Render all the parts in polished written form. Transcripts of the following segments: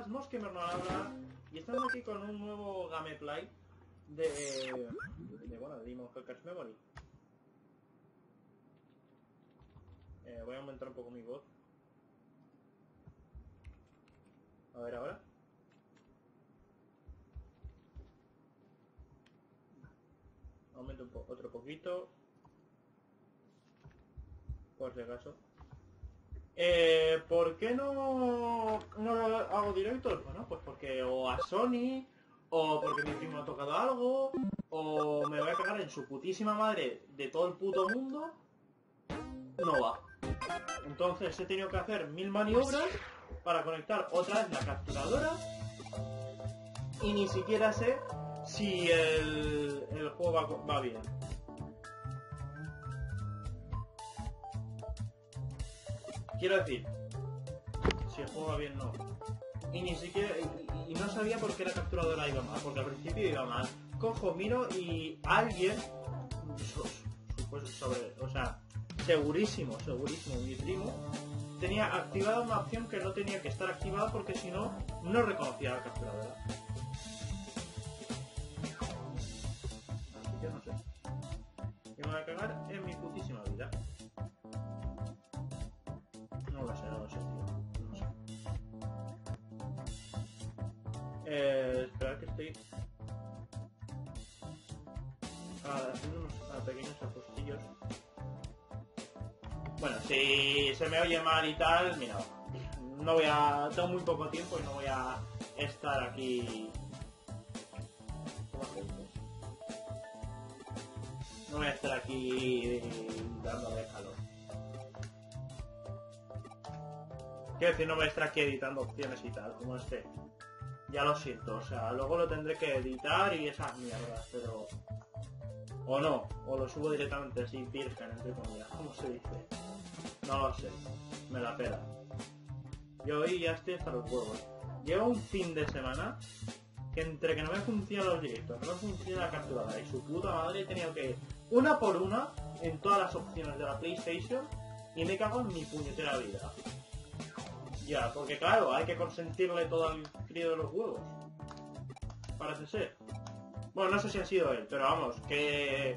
buenas, Mosquemer no habla. Y estamos aquí con un nuevo gameplay de Digimon Story Cyber Sleuth Hacker's Memory. Voy a aumentar un poco mi voz. A ver ahora. Aumento un otro poquito. Por si acaso. ¿Por qué no hago directos? Bueno, pues porque o a Sony, o porque mi primo ha tocado algo, o me voy a cagar en su putísima madre de todo el puto mundo. No va. Entonces he tenido que hacer mil maniobras para conectar otra vez la capturadora. Y ni siquiera sé si el juego va bien. Quiero decir, si el juego va bien no. Y ni siquiera... Y no sabía por qué la capturadora iba mal, porque al principio iba mal. Cojo, miro y alguien... segurísimo, mi primo tenía activada una opción que no tenía que estar activada porque si no, no reconocía la capturadora. Así que no sé. Y me voy a cagar en mi putísima vida. No lo sé, tío. Esperad que estoy... haciendo unos pequeños apostillos. Bueno, si se me oye mal y tal, mira, no voy a... Tengo muy poco tiempo y no voy a estar aquí... No voy a estar aquí dándole calor. Quiero decir, no voy a estar aquí editando opciones y tal, como este. Ya lo siento, o sea, luego lo tendré que editar y esas mierdas, pero... O no, o lo subo directamente así, virgen, entre comillas, ¿cómo se dice? No lo sé, me la pela. Yo hoy ya estoy hasta los huevos. Llevo un fin de semana que entre que no me funcionan los directos, no me funciona la capturada y su puta madre he tenido que ir una por una en todas las opciones de la PlayStation y me cago en mi puñetera vida. Ya, porque claro, hay que consentirle todo al crío de los huevos. Parece ser. Bueno, no sé si ha sido él, pero vamos, que...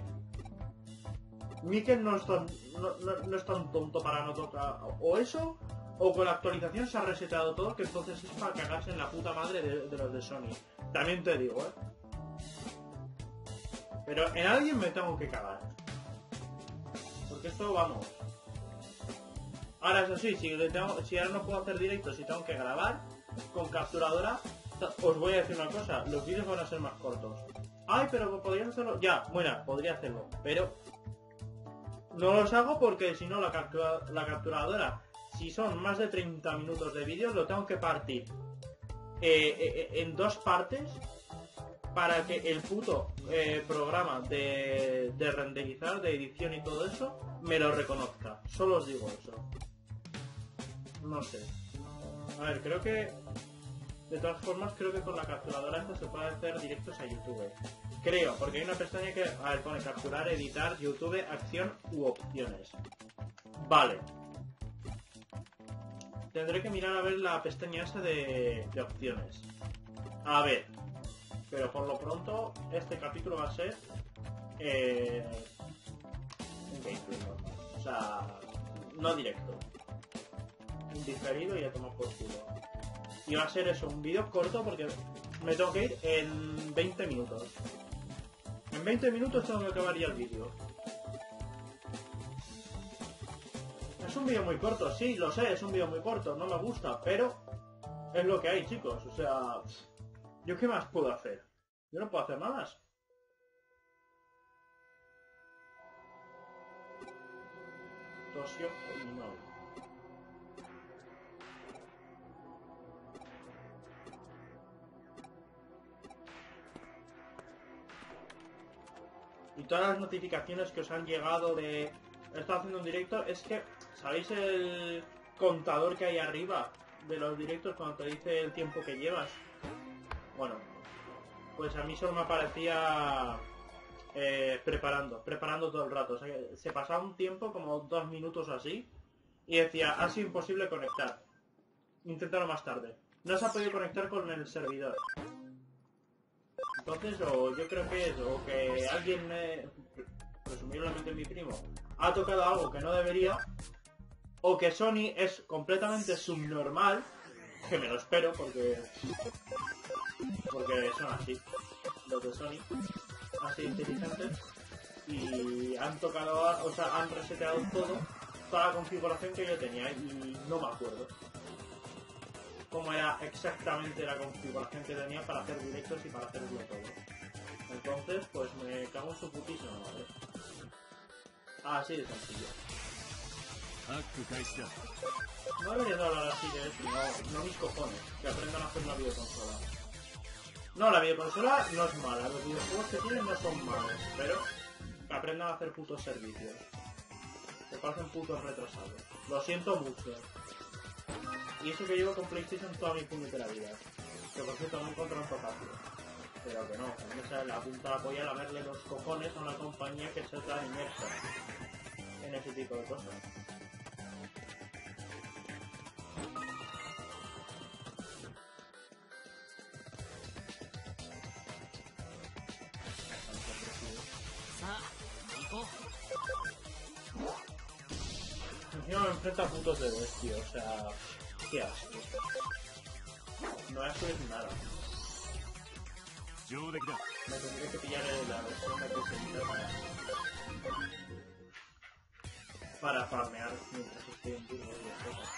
Mikkel no es tan tonto para no tocar o eso, o con la actualización se ha reseteado todo, que entonces es para cagarse en la puta madre de los de Sony. También te digo, Pero en alguien me tengo que cagar. Porque esto, vamos... Ahora eso sí, si ahora no puedo hacer directos y tengo que grabar con capturadora, os voy a decir una cosa, los vídeos van a ser más cortos. Ay, pero podrías hacerlo. Ya, bueno, podría hacerlo, pero no los hago porque si no la capturadora, si son más de 30 minutos de vídeo, lo tengo que partir en dos partes para que el puto programa de renderizar, de edición y todo eso, me lo reconozca. Solo os digo eso. No sé. A ver, creo que... De todas formas, creo que con la capturadora esta se puede hacer directos a YouTube. Creo, porque hay una pestaña que... A ver, pone capturar, editar, YouTube, acción u opciones. Vale. Tendré que mirar a ver la pestaña esa de opciones. A ver. Pero por lo pronto, este capítulo va a ser... un gameplay normal. O sea, no directo. Diferido y ya tomo por culo. Y va a ser eso, un vídeo corto porque me tengo que ir en 20 minutos. En 20 minutos tengo que acabar ya el vídeo. Es un vídeo muy corto, sí, lo sé, es un vídeo muy corto, no me gusta, pero es lo que hay, chicos. O sea, ¿yo qué más puedo hacer? Yo no puedo hacer nada más. Tosio y no. Y todas las notificaciones que os han llegado de... Estoy haciendo un directo, es que... ¿Sabéis el contador que hay arriba de los directos cuando te dice el tiempo que llevas? Bueno, pues a mí solo me aparecía preparando todo el rato. O sea, que se pasaba un tiempo, como 2 minutos o así, y decía, ha sido imposible conectar. Inténtalo más tarde. no se ha podido conectar con el servidor. Entonces, o yo creo que es, o que alguien, presumiblemente mi primo, ha tocado algo que no debería, o que Sony es completamente subnormal, que me lo espero, porque son así, los de Sony, así inteligentes, y han tocado, o sea, han reseteado todo, toda la configuración que yo tenía, y no me acuerdo cómo era exactamente la configuración que tenía para hacer directos y para hacerlo todo. Entonces, pues me cago en su putísimo, ¿vale? Así de sencillo. No debería hablar así de eso, no mis cojones, que aprendan a hacer la videoconsola. No, la videoconsola no es mala, los videojuegos que tienen no son malos, pero que aprendan a hacer putos servicios. Se pasan putos retrasados. Lo siento mucho. Y eso que llevo con PlayStation toda mi puñetera vida. Que por cierto no encuentro un fácil. Pero que no, que no sea la punta de apoyar a verle los cojones a una compañía que se está inmersa en ese tipo de cosas. Yo me enfrento a putos de bestia, o sea... Qué asco. No voy a subir nada. Me tendría que pillar la versión de PlayStation para farmear mientras estoy en Burgos y las cosas.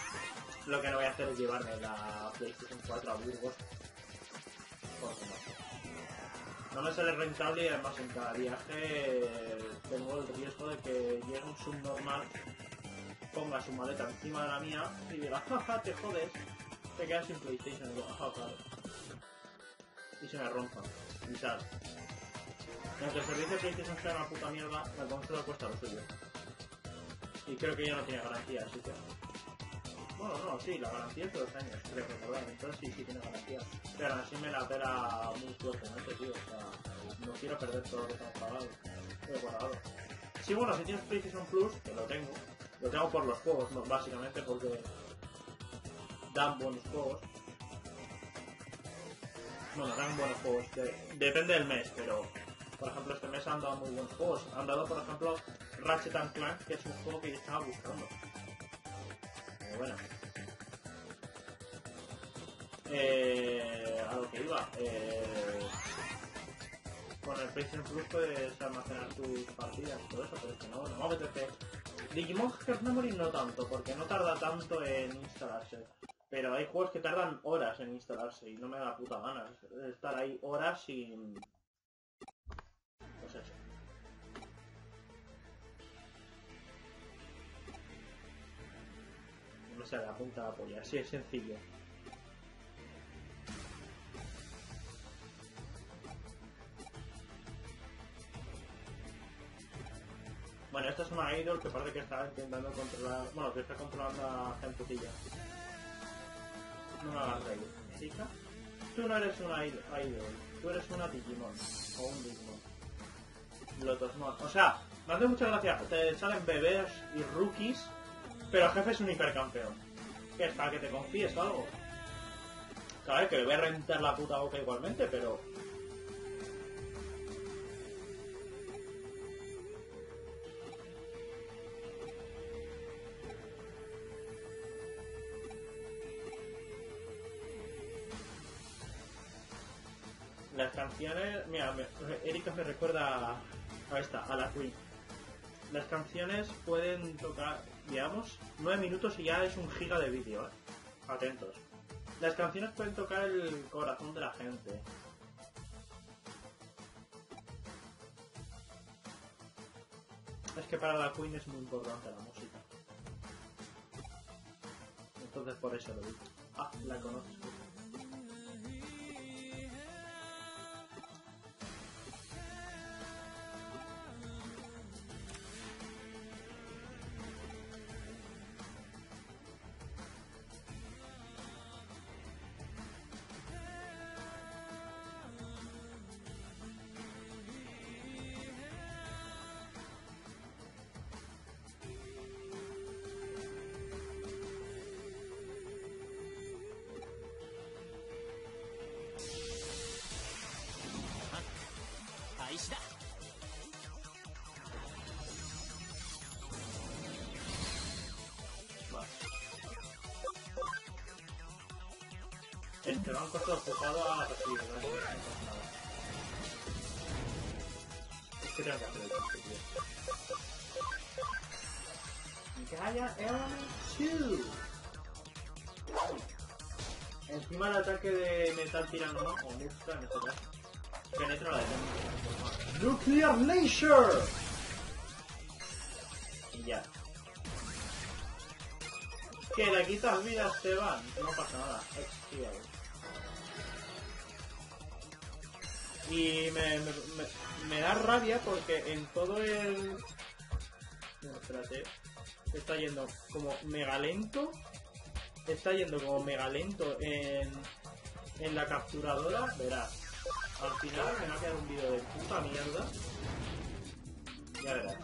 Lo que no voy a hacer es llevarme la PlayStation 4 a Burgos. Porque no me sale rentable y además en cada viaje tengo el riesgo de que llegue un subnormal, ponga su maleta encima de la mía y diga, jaja, te jodes, te quedas sin PlayStation, y digo, jaja, claro. Y se me rompa, y tal. Aunque el servicio de PlayStation sea una puta mierda, la consola cuesta lo suyo. Y creo que ya no tiene garantía, así que... Bueno, no, sí, la garantía es de 2 años, creo que por ahí, entonces sí, sí tiene garantía. Pero así me la pela muy fuertemente, tío, o sea, no quiero perder todo lo que estamos pagado. Estoy guardado. Sí, bueno, si tienes PlayStation Plus, que lo tengo. Lo tengo por los juegos, no, básicamente porque dan buenos juegos. Bueno, dan buenos juegos, depende del mes, pero por ejemplo este mes han dado muy buenos juegos. Han dado por ejemplo Ratchet & Clank, que es un juego que yo estaba buscando. Pero bueno. A lo que iba. Con el PlayStation Plus puedes almacenar tus partidas y todo eso, pero es que no, no me apetece. Digimon Hacker's Memory no tanto, porque no tarda tanto en instalarse. Pero hay juegos que tardan horas en instalarse y no me da puta gana estar ahí horas sin... Pues eso. No se da punta de apoyo, así es sencillo. Bueno, esta es una idol que parece que está intentando controlar... Bueno, que está controlando a gentecilla. No me hagas reír, chica. Tú no eres una idol, tú eres una Digimon. O un Digimon. Lotosmon. O sea, me hace mucha gracia. Te salen bebés y rookies, pero el jefe es un hipercampeón. Que es para que te confíes o algo. Claro, que le voy a reventar la puta boca igualmente, pero... Las canciones... Mira, Erika me recuerda a esta, a la Queen. Las canciones pueden tocar, digamos, 9 minutos y ya es un giga de vídeo, ¿eh? Atentos. Las canciones pueden tocar el corazón de la gente. Es que para la Queen es muy importante la música. Entonces por eso lo digo. Ah, la conozco. le da un corto empujado a la partida, ¿no? Es que tengo que hacer el Gaia Element 2. Encima el ataque de Metal Tirano, ¿no? O Murta, no sé qué. Penetra la defensa. ¡Nuclear Laser! Y ya. Que de aquí las vidas se van, no pasa nada, expiado. Y me da rabia porque en todo el... No, espérate. Está yendo como mega lento. Está yendo como mega lento en la capturadora. Verás. Al final me va a quedar un vídeo de puta mierda. Ya verás.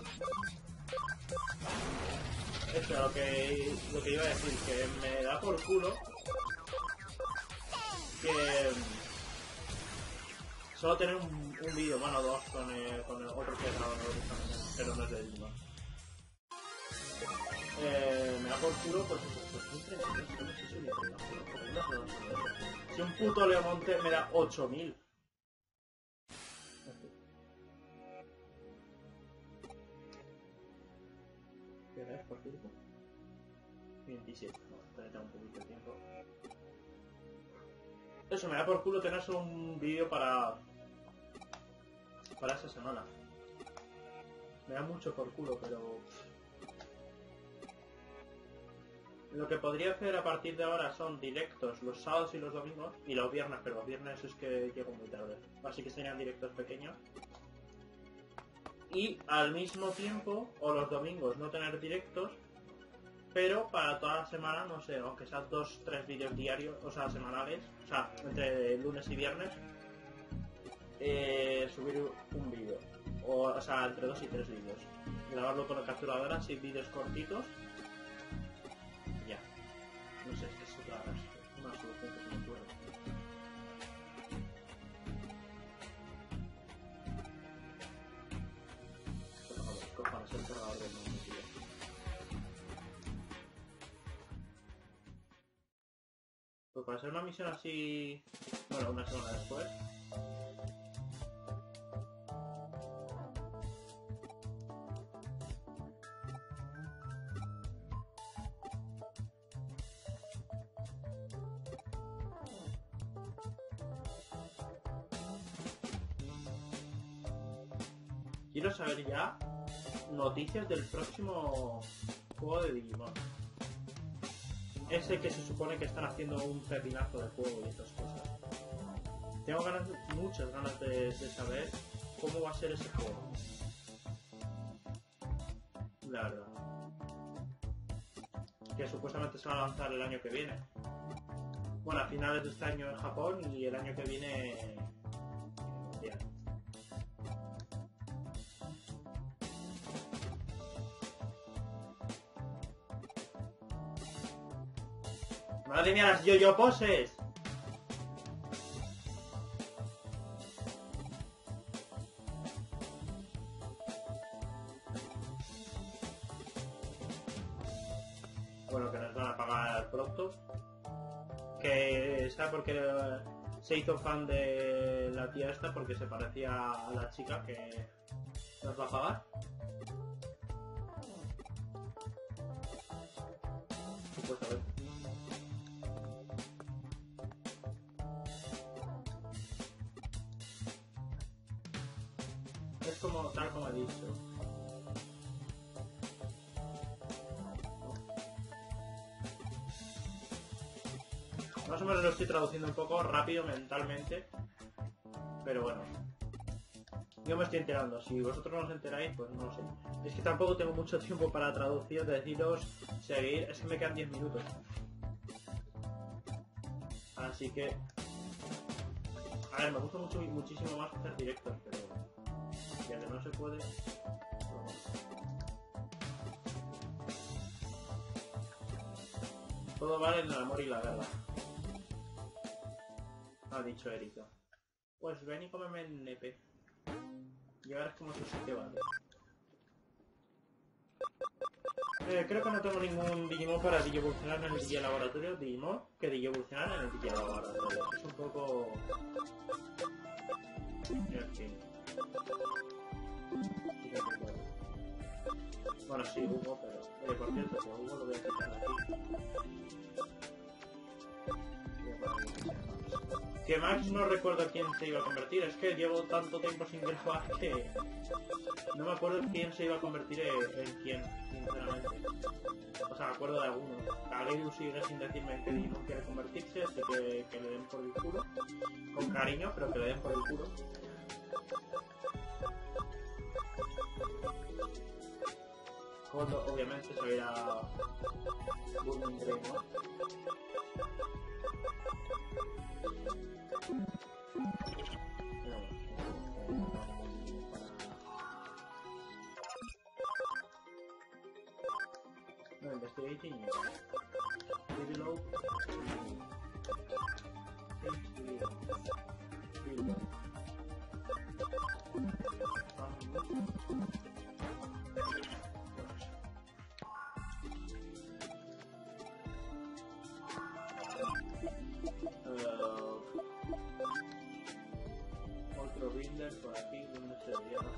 Eso es lo que iba a decir, que me da por culo que solo tener un vídeo, bueno, dos con el otro que he grabado, pero no es de Digimon. Me da por culo porque si un puto Leomonte me da 8000. Por cierto, 27, no, un poquito de tiempo. Eso me da por culo tener solo un vídeo para esa semana. Me da mucho por culo, pero lo que podría hacer a partir de ahora son directos los sábados y los domingos y los viernes, pero los viernes es que llego muy tarde, así que serían directos pequeños. Y al mismo tiempo, o los domingos, no tener directos, pero para toda la semana, no sé, aunque sean 2 o 3 vídeos diarios, o sea, semanales, o sea, entre lunes y viernes, subir un vídeo, o sea, entre 2 y 3 vídeos. Grabarlo con la capturadora, 6 vídeos cortitos, ya. No sé, es que eso claro, es una solución que se me ocurre. El cargador del mundo, tío. Pues para hacer una misión así... Bueno, una semana después. Quiero saber ya... Noticias del próximo juego de Digimon. Ese que se supone que están haciendo un pepinazo de juego y estas cosas. Tengo ganas, muchas ganas de saber cómo va a ser ese juego. La verdad. Que supuestamente se va a lanzar el año que viene. Bueno, a finales de este año en Japón y el año que viene... ¡Madre mía, las yo-yo poses! Bueno, que nos van a pagar pronto. Que está porque se hizo fan de la tía esta porque se parecía a la chica que nos va a pagar. Supuestamente. Como tal como he dicho. Más o menos lo estoy traduciendo un poco rápido mentalmente, pero bueno, yo me estoy enterando. Si vosotros no os enteráis, pues no lo sé. Es que tampoco tengo mucho tiempo para traducir, deciros, seguir. Es que me quedan 10 minutos, así que a ver, me gusta mucho y muchísimo más hacer directos, pero ya que no se puede. Todo vale en el amor y la verdad, ha dicho Erika. Pues ven y cómeme el nepe. Y ahora es como si se te vale. Creo que no tengo ningún Digimon para digievolucionar en el Digilaboratorio. Digimon que digievolucionar en el Digilaboratorio. Es un poco... en fin. Bueno, sí, Hugo, pero... por cierto, que Hugo lo voy a quitar aquí. Que Max no recuerdo quién se iba a convertir. Es que llevo tanto tiempo sin grabar que... no me acuerdo quién se iba a convertir en quién, sinceramente. O sea, me acuerdo de alguno. Karim sigue sin decirme que no quiere convertirse, así que le den por el culo. Con cariño, pero que le den por el culo. Cuando obviamente se veía Boom Dream, ¿no? No, investigating develop otro builder por aquí donde se debería hacer.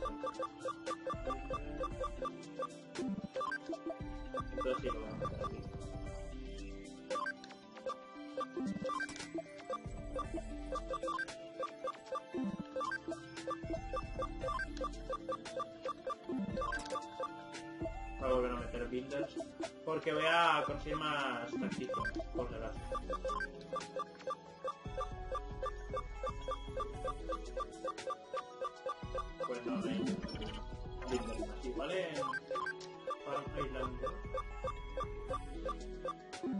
Entonces sí lo vamos a hacer aquí. Voy a volver a meter builders porque voy a conseguir más táctico por delante. Pues no hay builders así, ¿vale? Farm Island.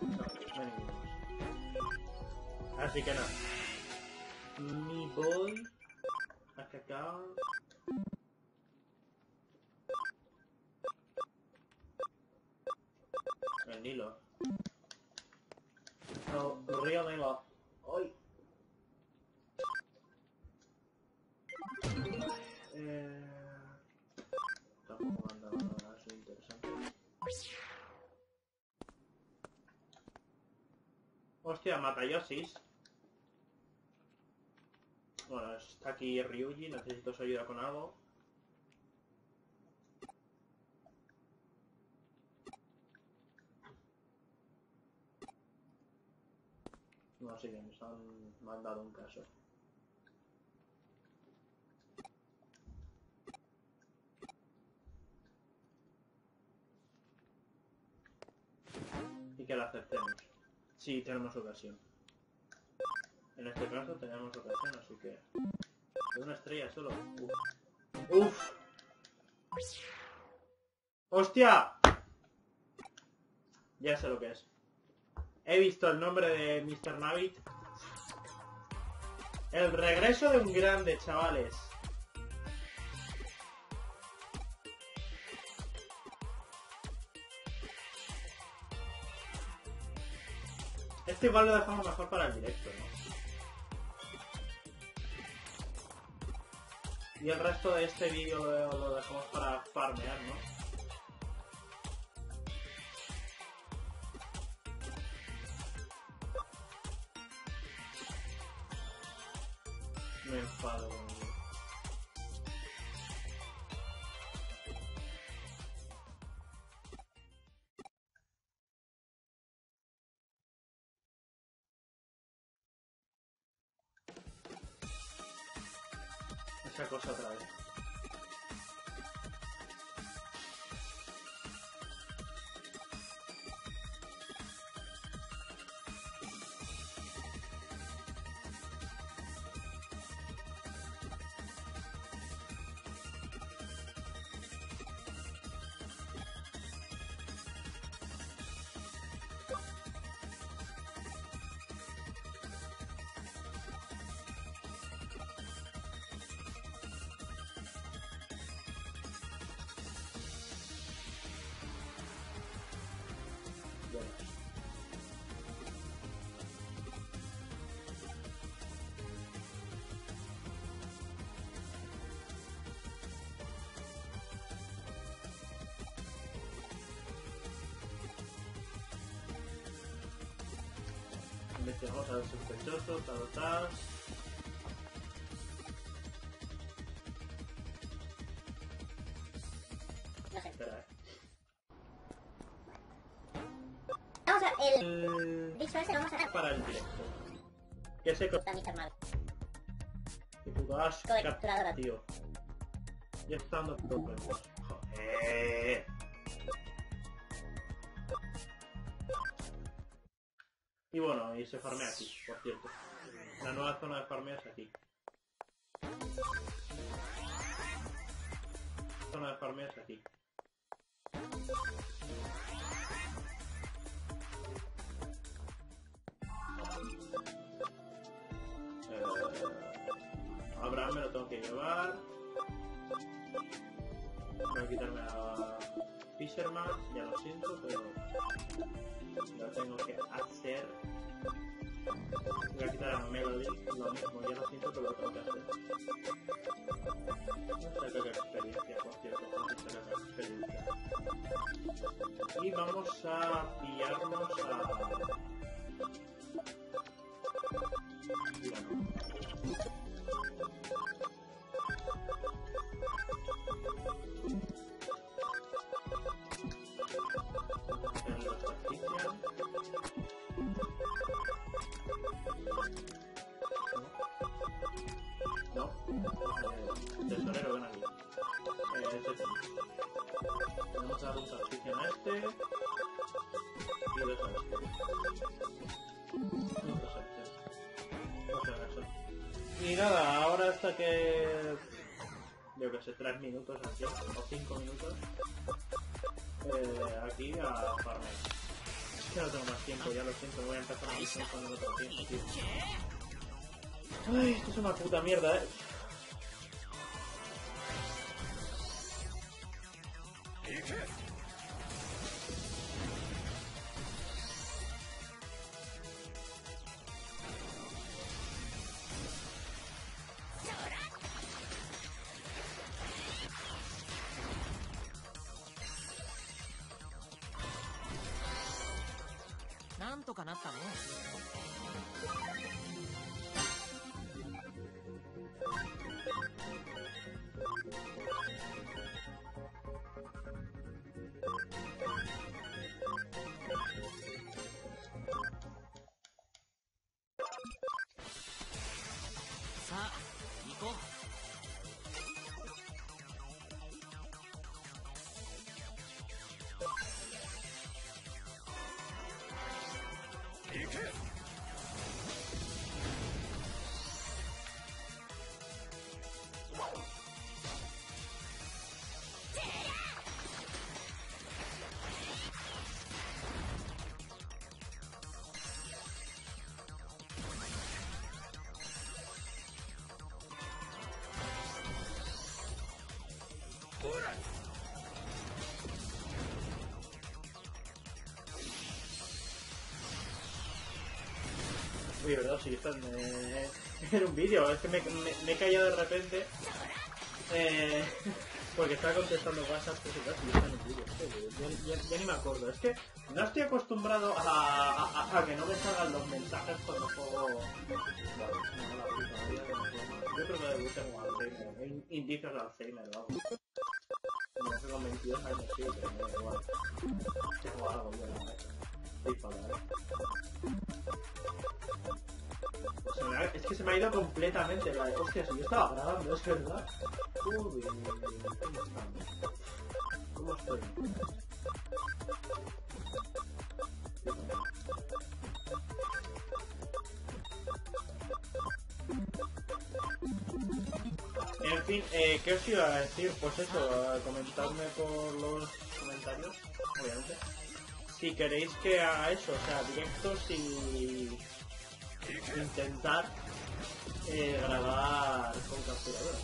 No hay ninguno más. Así que nada. Me voy hasta acá. El Nilo. No, el río Nilo. ¡Ay! Tampoco me han dado nada así interesante. Hostia, Matayosis. Bueno, está aquí Ryuji, necesito su ayuda con algo. No sé qué, nos han mandado un caso. Y que lo aceptemos. Sí, tenemos ocasión. En este caso tenemos ocasión, así que... de una estrella solo. Uf. ¡Uf! ¡Hostia! Ya sé lo que es. He visto el nombre de Mr. Navid. El regreso de un grande, chavales. Este igual lo dejamos mejor para el directo, ¿no? Y el resto de este vídeo lo dejamos para farmear, ¿no? Me enfado con ello. Esa cosa otra vez. que vamos a ver sospechoso, tal, tal. No sé. Espera. Vamos a ver, el disco ese lo vamos a dar para el directo. Que se corta mi hermano. Que tú das capturadora, tío. Ya están los problemas. Joder. Y bueno, y se farmea aquí, por cierto. La nueva zona de farmeo es aquí. La zona de farmeo es aquí. Abraham me lo tengo que llevar. Voy a quitarme a Fisherman, ya lo siento, pero lo tengo que hacer. Voy a quitar a Melody, lo mismo, ya lo siento, pero lo tengo que hacer. No sé qué experiencia, por cierto, no sé qué experiencia. Y vamos a pillarnos a... Digamos. Tesorero, ven aquí. Vamos a dar un saltición a este. Y otro a este. Y nada, ahora hasta que... yo que sé, 3 minutos aquí, o 5 minutos. Aquí a farmear. Ya no tengo más tiempo, ya lo siento, voy a empezar a misión cuando no tengo tiempo, tío. Ay, esto es una puta mierda, eh. Uy, verdad, sí, esto era un vídeo, es que me he callado de repente porque estaba contestando WhatsApp y está en un vídeo, ya ni me acuerdo, es que no estoy acostumbrado a que no me salgan los mensajes cuando juego. Yo creo que me gusta como Alzheimer, hay indicios de Alzheimer o algo. No sé, con 22 años sí, pero me da igual. Tengo algo, yo no estoy para ver. Es que se me ha ido completamente la de... Hostia, si yo estaba grabando, es verdad. Uy, ¿cómo estoy? En fin, ¿qué os iba a decir? Pues eso, comentadme por los comentarios, obviamente. Si queréis que haga eso, o sea, directos y... intentar grabar con capturadora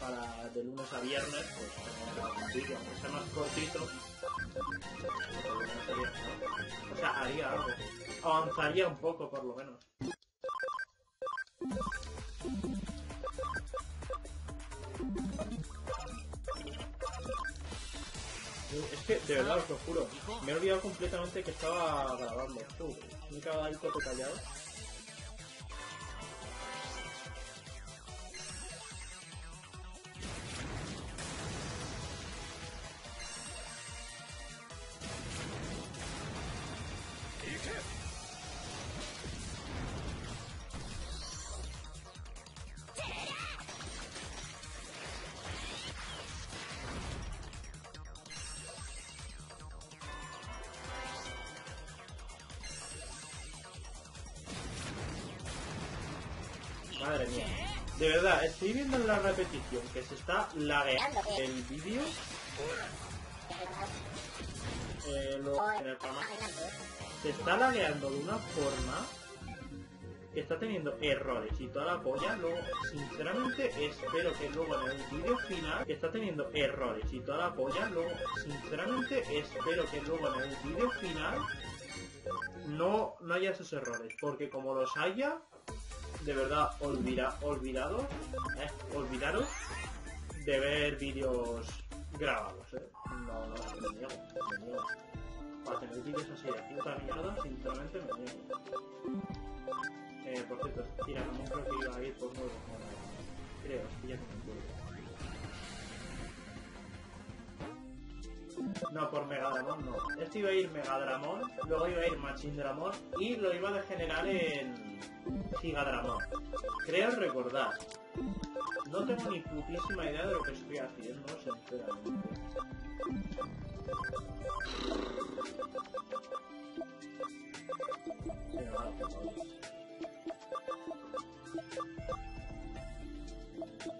para de lunes a viernes, pues tener un vídeo aunque sea más cortito, o sea, haría algo, avanzaría un poco por lo menos. Es que, de verdad, os lo juro, me he olvidado completamente que estaba grabando. Me he quedado ahí todo callado. De verdad, estoy viendo en la repetición que se está lagueando el vídeo. Se está lagueando de una forma que está teniendo errores y toda la polla. Luego, sinceramente, espero que luego en el vídeo final, que está teniendo errores y toda la polla. Luego, sinceramente, espero que luego en el vídeo final no haya esos errores, porque como los haya, de verdad, olvidaros de ver vídeos grabados, me niego. Para tener vídeos así de puta mierda, sinceramente me niego. Por cierto, mira, no creo que iba a ir por nuevo, creo, que ya no. No, por Megadramon no. Este iba a ir Megadramon, luego iba a ir Machindramon y lo iba a degenerar en... Gigadramon. Creo recordar. No tengo ni putísima idea de lo que estoy haciendo, sinceramente.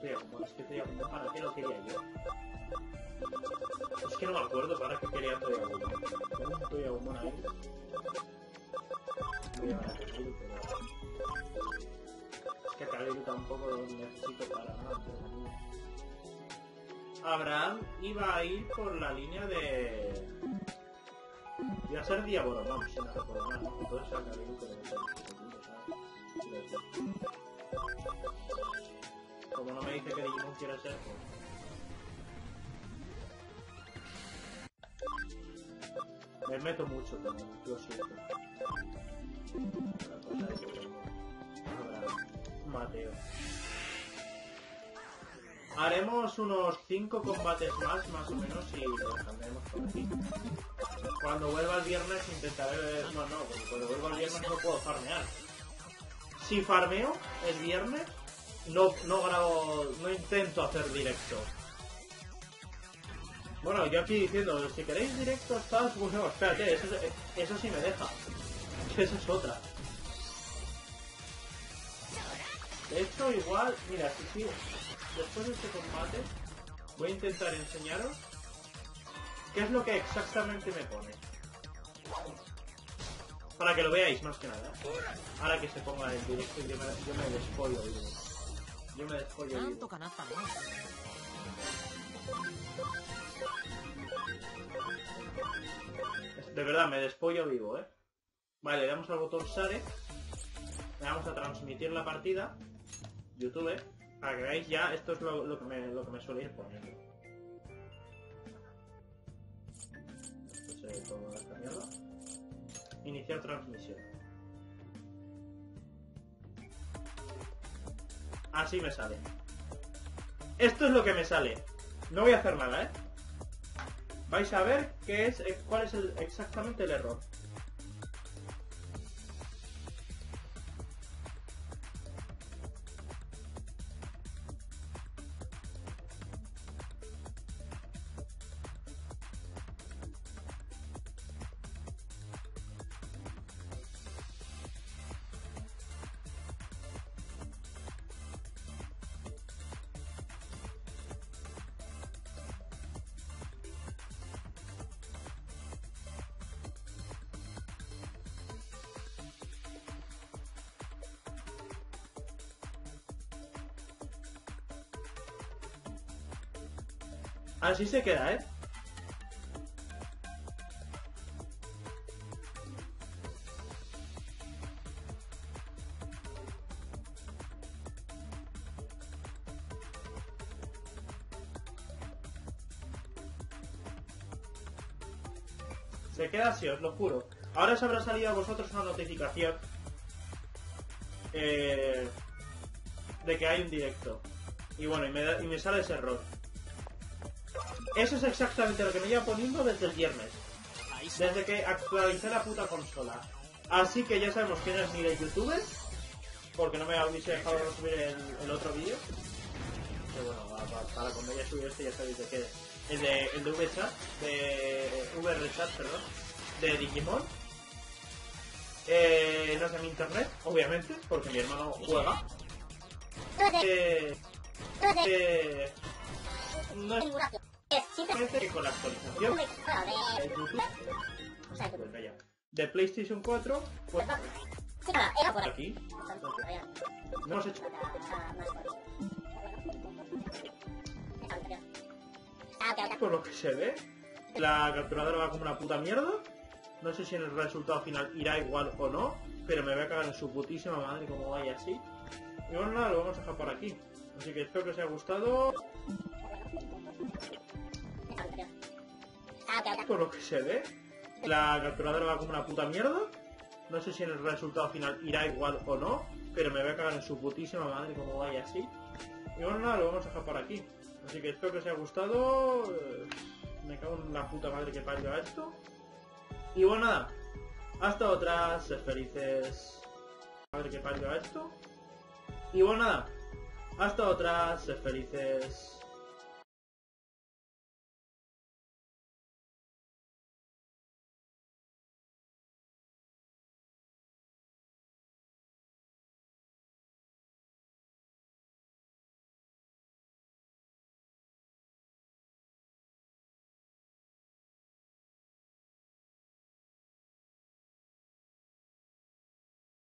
Pero como es que te digo, ¿para qué lo quería yo? Es que no me acuerdo para qué quería Tuiagomon. ¿Cómo es Tuiagomon ahí? Es que claro, yo tampoco lo necesito para nada. Abraham iba a ir por la línea de... Iba a ser Diaboromon, si no recuerdo mal. Entonces sacaré un que... Como no me dice que Digimon quiere ser... Me meto mucho también, lo siento. Mateo. Haremos unos 5 combates más o menos, y los cambiaremos por aquí. Cuando vuelva el viernes intentaré... No, porque cuando vuelva el viernes no puedo farmear. Si farmeo el viernes, no grabo... No intento hacer directo. Bueno, yo aquí diciendo, si queréis directo, estás... Bueno, espérate, eso sí me deja. Esa es otra. Esto igual... Mira, sí. Después de este combate voy a intentar enseñaros qué es lo que exactamente me pone. Para que lo veáis, más que nada. Ahora que se ponga en directo, yo me despollo bien. Yo me despollo bien. De verdad, me despollo vivo, ¿eh? Vale, le damos al botón Share. Le damos a transmitir la partida. YouTube. Para que veáis ya, esto es lo que me suele ir poniendo. Iniciar transmisión. Así me sale. Esto es lo que me sale. No voy a hacer nada, ¿eh? Vais a ver qué es, cuál es exactamente el error. Así se queda, ¿eh? Se queda así, os lo juro. Ahora os habrá salido a vosotros una notificación de que hay un directo. Y bueno, y me sale ese error. Eso es exactamente lo que me lleva poniendo desde el viernes. Desde que actualicé la puta consola. Así que ya sabemos quién es mi youtuber. Porque no me habéis dejado de subir el otro vídeo. Pero bueno, para cuando haya subido este ya sabéis de qué es. El de VRChat. De VRChat, perdón. De Digimon. No sé, mi internet, obviamente. Porque mi hermano juega. No es que con la actualización de YouTube, de PlayStation 4, pues aquí no hemos hecho. Por lo que se ve, la capturadora va como una puta mierda. No sé si en el resultado final irá igual o no, pero me voy a cagar en su putísima madre como vaya así. Y bueno, nada, lo vamos a dejar por aquí. Así que espero que os haya gustado. Por lo que se ve, la capturadora va como una puta mierda. No sé si en el resultado final irá igual o no, pero me voy a cagar en su putísima madre como vaya así. Y bueno, nada, lo vamos a dejar por aquí. Así que espero que os haya gustado. Me cago en la puta madre que parió a esto. Y bueno, nada. Hasta otras, sed felices. Madre que parió a esto. Y bueno, nada. Hasta otras, sed felices.